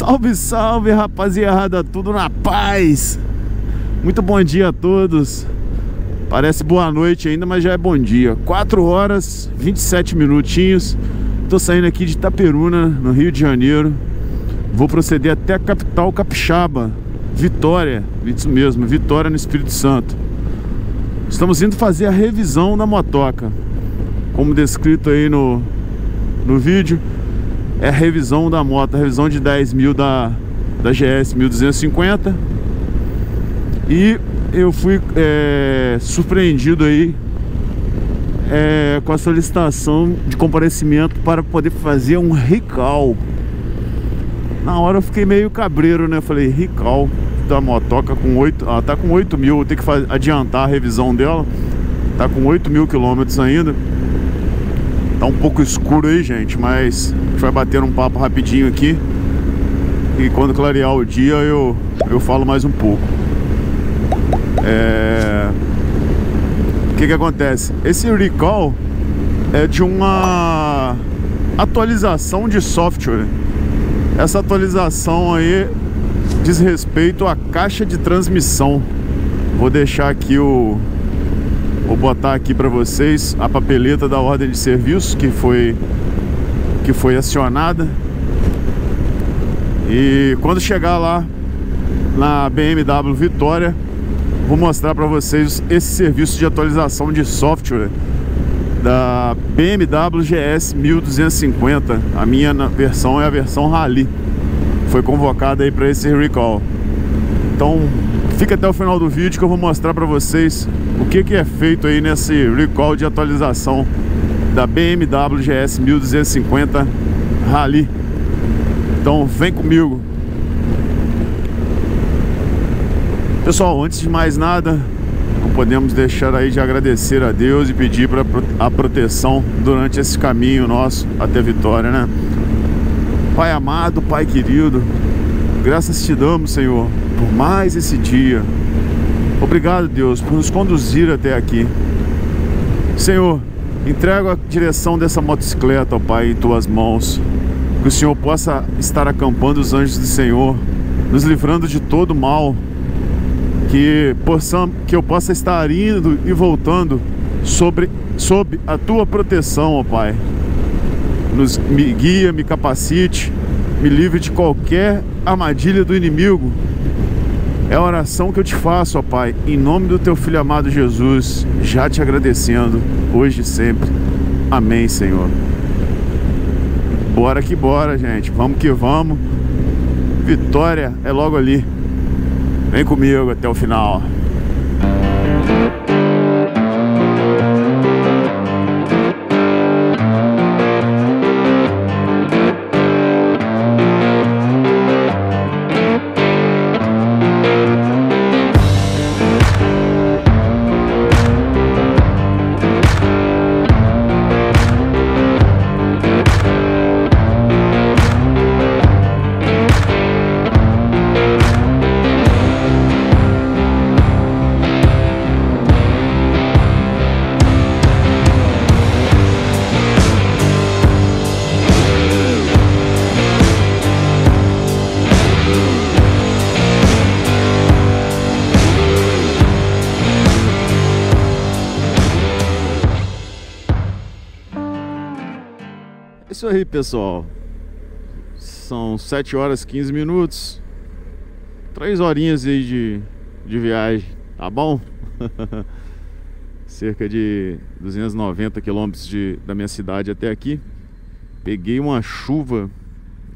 Salve, salve, rapaziada, tudo na paz. Muito bom dia a todos. Parece boa noite ainda, mas já é bom dia. 4 horas, 27 minutinhos. Tô saindo aqui de Itaperuna, no Rio de Janeiro. Vou proceder até a capital capixaba, Vitória, isso mesmo, Vitória, no Espírito Santo. Estamos indo fazer a revisão da motoca. Como descrito aí no vídeo, é a revisão da moto, a revisão de 10 mil da GS 1250. E eu fui surpreendido aí com a solicitação de comparecimento para poder fazer um recall. Na hora eu fiquei meio cabreiro, né? Falei, recall da motoca com 8, ela tá com 8 mil, eu tenho que adiantar a revisão dela. Tá com 8 mil quilômetros ainda. Tá um pouco escuro aí, gente, mas a gente vai bater um papo rapidinho aqui. E quando clarear o dia eu falo mais um pouco. O que que acontece? Esse recall é de uma atualização de software. Essa atualização aí diz respeito à caixa de transmissão. Vou deixar aqui Vou botar aqui para vocês a papeleta da ordem de serviço que foi acionada. E quando chegar lá na BMW Vitória, vou mostrar para vocês esse serviço de atualização de software da BMW GS 1250. A minha versão é a versão RALLYE. Foi convocada aí para esse recall. Então fica até o final do vídeo que eu vou mostrar para vocês o que é feito aí nesse recall de atualização da BMW GS 1250 RALLYE. Então vem comigo. Pessoal, antes de mais nada, não podemos deixar aí de agradecer a Deus e pedir para a proteção durante esse caminho nosso até Vitória, né? Pai amado, Pai querido, graças te damos, Senhor, por mais esse dia. Obrigado, Deus, por nos conduzir até aqui. Senhor, entrego a direção dessa motocicleta, ó Pai, em tuas mãos. Que o Senhor possa estar acampando os anjos do Senhor, nos livrando de todo mal. Que eu possa estar indo e voltando sob a tua proteção, ó Pai. Me guia, me capacite, me livre de qualquer armadilha do inimigo. É a oração que eu te faço, ó Pai, em nome do teu filho amado Jesus, já te agradecendo, hoje e sempre. Amém, Senhor. Bora que bora, gente. Vamos que vamos. Vitória é logo ali. Vem comigo até o final. Isso aí, pessoal, são 7 horas 15 minutos, 3 horinhas aí de viagem, tá bom? Cerca de 290 quilômetros da minha cidade até aqui. Peguei uma chuva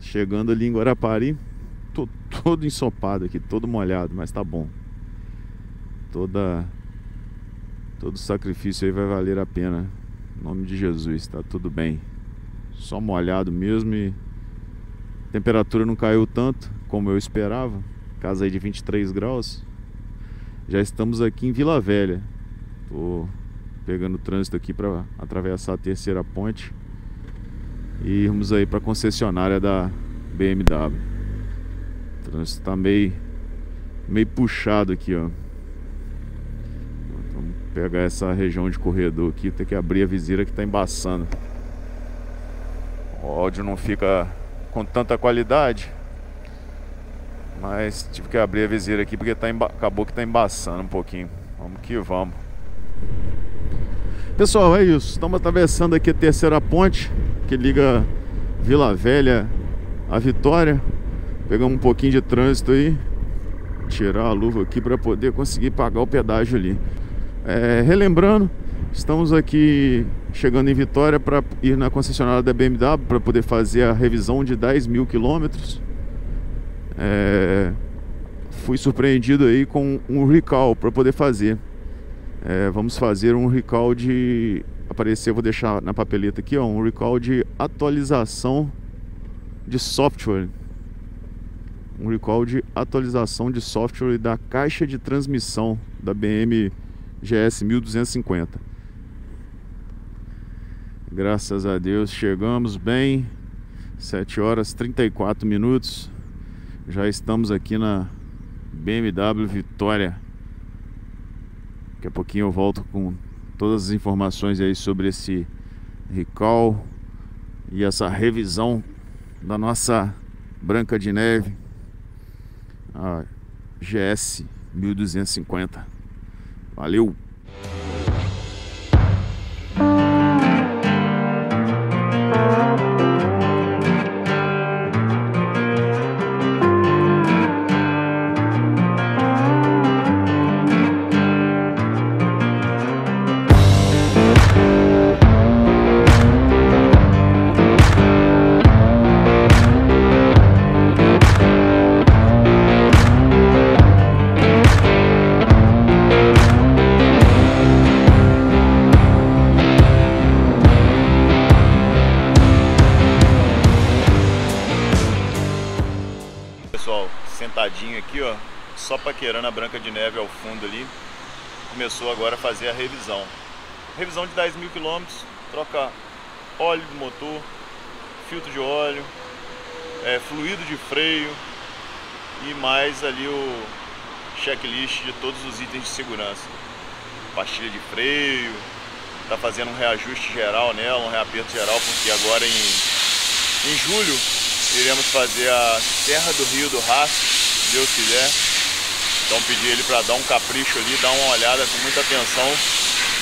chegando ali em Guarapari, tô todo ensopado aqui, todo molhado, mas tá bom. Todo sacrifício aí vai valer a pena, em nome de Jesus, tá tudo bem. Só molhado mesmo e a temperatura não caiu tanto como eu esperava. Casa aí de 23 graus. Já estamos aqui em Vila Velha. Tô pegando o trânsito aqui para atravessar a terceira ponte e irmos aí para a concessionária da BMW. O trânsito tá meio puxado aqui, ó. Vamos pegar essa região de corredor aqui. Tem que abrir a viseira que tá embaçando. O áudio não fica com tanta qualidade, Mas tive que abrir a viseira aqui porque tá acabou que tá embaçando um pouquinho. Vamos que vamos. Pessoal, é isso. Estamos atravessando aqui a terceira ponte que liga Vila Velha a Vitória. Pegamos um pouquinho de trânsito aí. Tirar a luva aqui para poder conseguir pagar o pedágio ali. Relembrando, estamos aqui chegando em Vitória para ir na concessionária da BMW para poder fazer a revisão de 10 mil quilômetros. Fui surpreendido aí com um recall para poder fazer. Vamos fazer um recall de... Aparecer, vou deixar na papeleta aqui, ó, um recall de atualização de software. Um recall de atualização de software da caixa de transmissão da BMW GS 1250. Graças a Deus chegamos bem. 7h34. Já estamos aqui na BMW Vitória. Daqui a pouquinho eu volto com todas as informações aí sobre esse recall e essa revisão da nossa Branca de Neve, a GS 1250. Valeu! Aqui, ó, só paquerando a Branca de Neve ao fundo ali. Começou agora a fazer a revisão. Revisão de 10 mil quilômetros, troca óleo do motor, filtro de óleo, fluido de freio e mais ali o checklist de todos os itens de segurança. Pastilha de freio, tá fazendo um reajuste geral nela, um reaperto geral, porque agora em julho iremos fazer a Serra do Rio do Rastro, se Deus quiser. Então pedi ele para dar um capricho ali, dar uma olhada com muita atenção,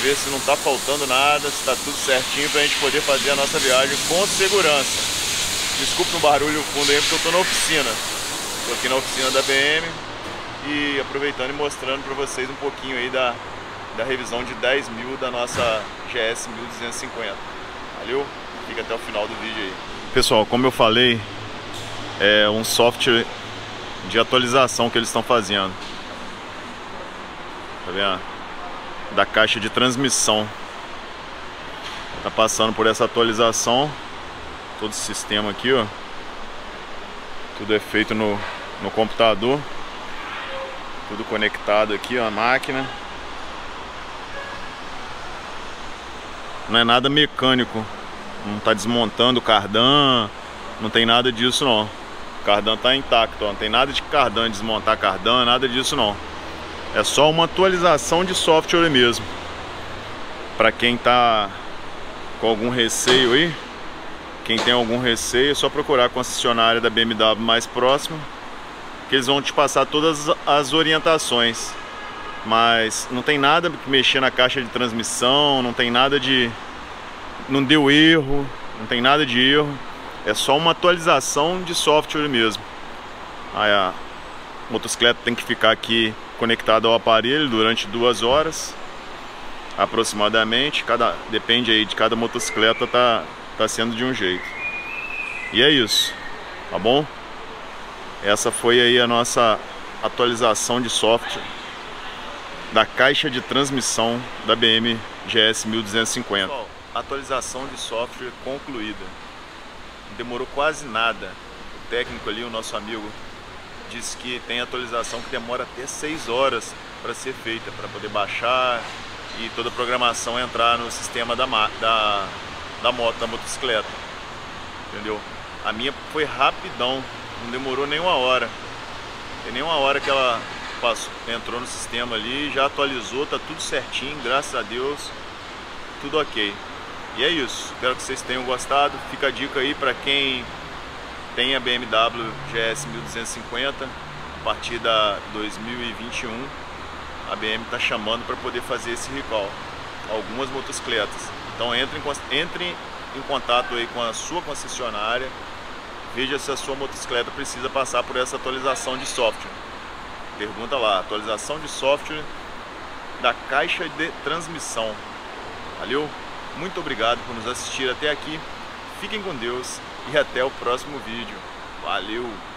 ver se não está faltando nada, se está tudo certinho para a gente poder fazer a nossa viagem com segurança. Desculpa o barulho fundo aí, porque eu estou na oficina. Estou aqui na oficina da BM e aproveitando e mostrando para vocês um pouquinho aí da revisão de 10 mil da nossa GS 1250. Valeu? Fica até o final do vídeo aí. Pessoal, como eu falei, é um software de atualização que eles estão fazendo, tá vendo? Da caixa de transmissão, tá passando por essa atualização. Todo esse sistema aqui, ó, tudo é feito no computador, tudo conectado aqui, ó, a máquina. Não é nada mecânico, não tá desmontando o cardan, não tem nada disso não. Cardan tá intacto, ó. Não tem nada de cardan, desmontar cardan, nada disso não. É só uma atualização de software mesmo. Para quem tá com algum receio aí, quem tem algum receio, é só procurar a concessionária da BMW mais próxima, que eles vão te passar todas as orientações. Mas não tem nada que mexer na caixa de transmissão, não tem nada de... não deu erro, não tem nada de erro. É só uma atualização de software mesmo. Aí a motocicleta tem que ficar aqui conectada ao aparelho durante 2 horas aproximadamente. Depende aí de cada motocicleta, tá sendo de um jeito. E é isso, tá bom? Essa foi aí a nossa atualização de software da caixa de transmissão da BMW GS 1250. Pessoal, atualização de software concluída. Demorou quase nada. O técnico ali, o nosso amigo, disse que tem atualização que demora até 6 horas para ser feita, para poder baixar e toda a programação entrar no sistema da moto, da motocicleta. Entendeu? A minha foi rapidão, não demorou nem 1 hora. Tem nem 1 hora que ela entrou no sistema ali, já atualizou, tá tudo certinho, graças a Deus, tudo ok. E é isso, espero que vocês tenham gostado. Fica a dica aí para quem tem a BMW GS 1250, partir da 2021 a BM está chamando para poder fazer esse recall, algumas motocicletas. Então entre em contato aí com a sua concessionária, veja se a sua motocicleta precisa passar por essa atualização de software. Pergunta lá, atualização de software da caixa de transmissão. Valeu? Muito obrigado por nos assistir até aqui. Fiquem com Deus e até o próximo vídeo. Valeu!